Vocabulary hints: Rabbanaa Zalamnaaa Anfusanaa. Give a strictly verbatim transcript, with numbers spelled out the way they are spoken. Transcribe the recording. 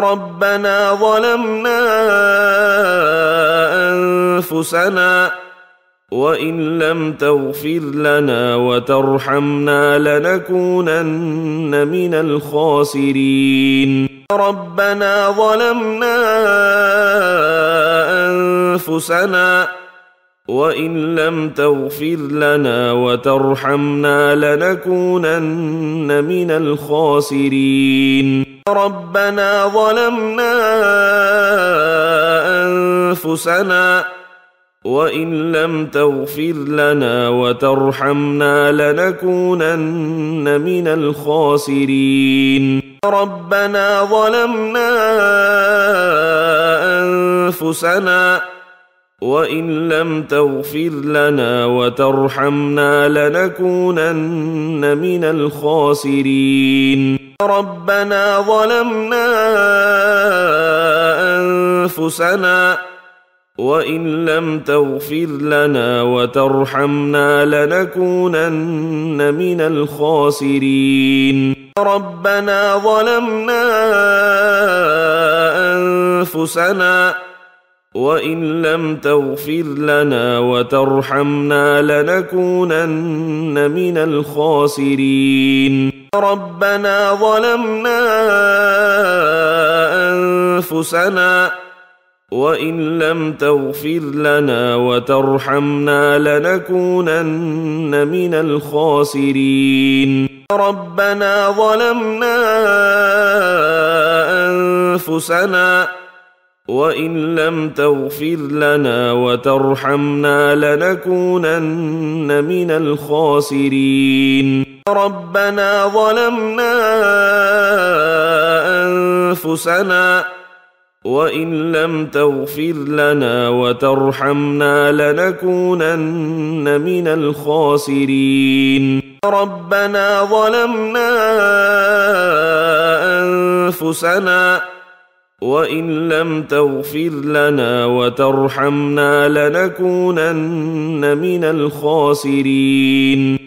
ربنا ظلمنا أنفسنا وإن لم تغفر لنا وترحمنا لنكونن من الخاسرين ربنا ظلمنا أنفسنا وإن لم تغفر لنا وترحمنا لنكونن من الخاسرين ربنا ظلمنا أنفسنا وإن لم تغفر لنا وترحمنا لنكونن من الخاسرين ربنا ظلمنا أنفسنا وإن لم تغفر لنا وترحمنا لنكونن من الخاسرين ربنا ظلمنا أنفسنا وإن لم تغفر لنا وترحمنا لنكونن من الخاسرين ربنا ظلمنا أنفسنا وإن لم تغفر لنا وترحمنا لنكونن من الخاسرين ربنا ظلمنا أنفسنا وإن لم تغفر لنا وترحمنا لنكونن من الخاسرين ربنا ظلمنا أنفسنا وإن لم تغفر لنا وترحمنا لنكونن من الخاسرين ربنا ظلمنا أنفسنا وإن لم تغفر لنا وترحمنا لنكونن من الخاسرين ربنا ظلمنا أنفسنا وإن لم تغفر لنا وترحمنا لنكونن من الخاسرين